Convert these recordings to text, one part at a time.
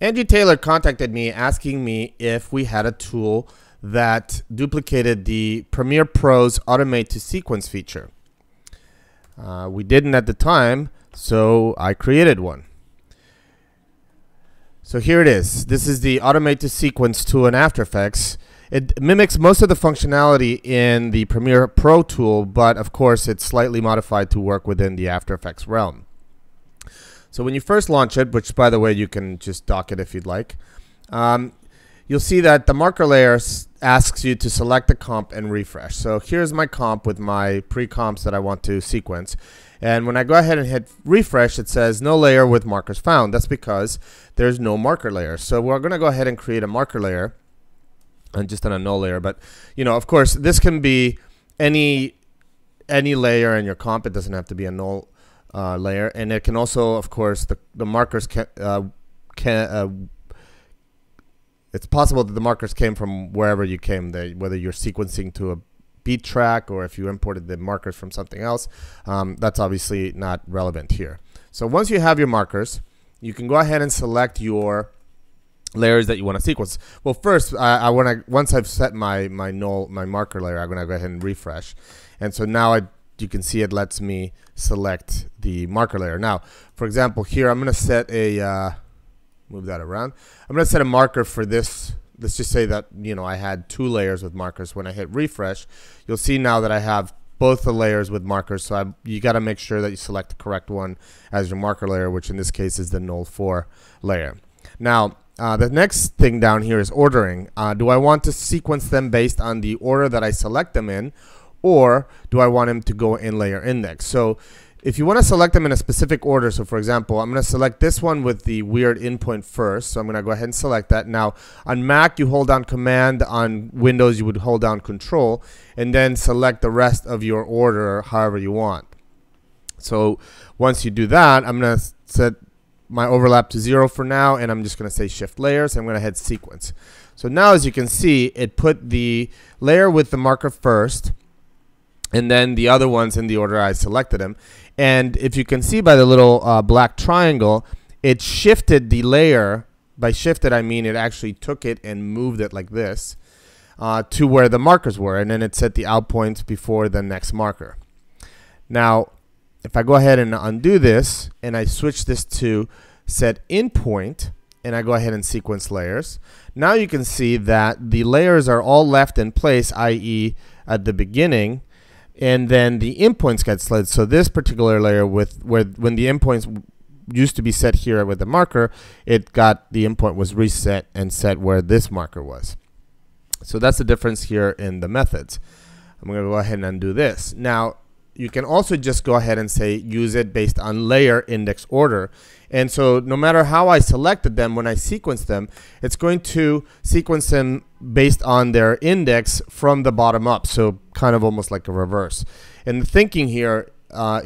Angie Taylor contacted me asking me if we had a tool that duplicated the Premiere Pro's Automate to Sequence feature. We didn't at the time, so I created one. So here it is. This is the Automate to Sequence tool in After Effects. It mimics most of the functionality in the Premiere Pro tool, but of course it's slightly modified to work within the After Effects realm. So when you first launch it, which by the way you can just dock it if you'd like, you'll see that the marker layer asks you to select a comp and refresh. So here's my comp with my pre-comps that I want to sequence. And when I go ahead and hit refresh, it says no layer with markers found. That's because there's no marker layer. So we're going to go ahead and create a marker layer. And just on a null layer, but you know, of course, this can be any layer in your comp. It doesn't have to be a null layer, and it can also, of course, the markers it's possible that the markers came from wherever you came, whether you're sequencing to a beat track or if you imported the markers from something else. That's obviously not relevant here. So once you have your markers, you can go ahead and select your layers that you want to sequence. Well, first, once I've set my marker layer, I'm going to go ahead and refresh, and so now you can see it lets me select the marker layer. Now, for example, here I'm going to set a move that around. I'm going to set a marker for this. Let's just say that I had two layers with markers. When I hit refresh, you'll see now that I have both the layers with markers. So you got to make sure that you select the correct one as your marker layer, which in this case is the null4 layer. Now. The next thing down here is ordering. Do I want to sequence them based on the order that I select them in, or do I want them to go in layer index? So if you want to select them in a specific order, so for example, I'm going to select this one with the weird endpoint first. So I'm going to go ahead and select that. Now on Mac, you hold down Command. On Windows, you would hold down Control and then select the rest of your order however you want. So once you do that, I'm going to set my overlap to 0 for now, and I'm just going to say shift layers. I'm going to hit sequence. So now, as you can see, it put the layer with the marker first, and then the other ones in the order I selected them. And if you can see by the little black triangle, it shifted the layer. By shifted, I mean it actually took it and moved it like this to where the markers were, and then it set the out points before the next marker. Now, if I go ahead and undo this and I switch this to set endpoint and I go ahead and sequence layers, now you can see that the layers are all left in place, i.e. at the beginning, and then the endpoints get slid. So this particular layer when the endpoints used to be set here with the marker, the endpoint was reset and set where this marker was. So that's the difference here in the methods. I'm going to go ahead and undo this. Now, you can also just go ahead and say use it based on layer index order. And so no matter how I selected them, when I sequence them, it's going to sequence them based on their index from the bottom up. So kind of almost like a reverse. And the thinking here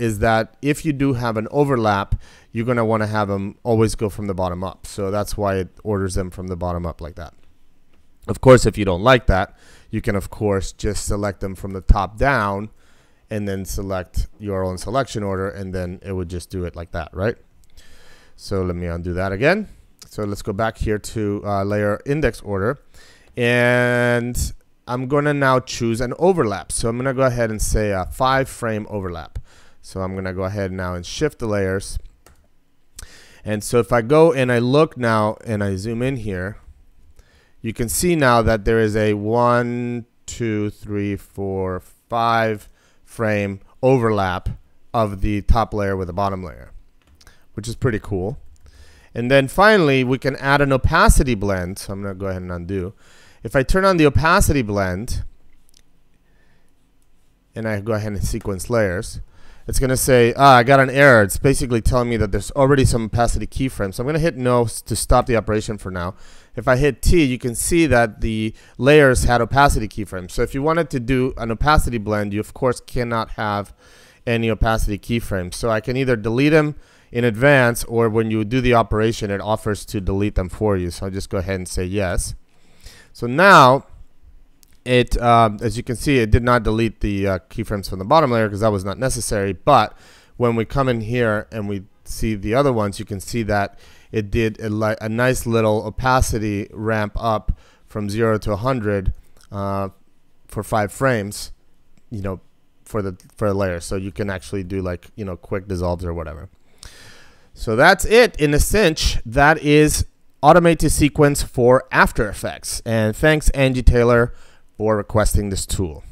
is that if you do have an overlap, you're going to want to have them always go from the bottom up. So that's why it orders them from the bottom up like that. Of course, if you don't like that, you can, of course, just select them from the top down and then select your own selection order, and then it would just do it like that, right? So let me undo that again. So let's go back here to layer index order, and I'm going to now choose an overlap. So I'm going to go ahead and say a 5-frame overlap. So I'm going to go ahead now and shift the layers. And so if I go and I look now and I zoom in here, you can see now that there is a 1, 2, 3, 4, 5 frame overlap of the top layer with the bottom layer, which is pretty cool. And then finally, we can add an opacity blend. So I'm going to go ahead and undo. If I turn on the opacity blend and I go ahead and sequence layers, it's going to say, I got an error. It's basically telling me that there's already some opacity keyframes. So I'm going to hit no to stop the operation for now. If I hit T, you can see that the layers had opacity keyframes. So if you wanted to do an opacity blend, you, of course, cannot have any opacity keyframes. So I can either delete them in advance, or when you do the operation, it offers to delete them for you. So I'll just go ahead and say yes. So now, as you can see, it did not delete the keyframes from the bottom layer because that was not necessary. But when we come in here and we see the other ones, you can see that it did a nice little opacity ramp up from 0 to 100 for 5 frames, you know, for the layer. So you can actually do, like, you know, quick dissolves or whatever. So that's it in a cinch. That is Automate to Sequence for After Effects. And thanks, Angie Taylor, for requesting this tool.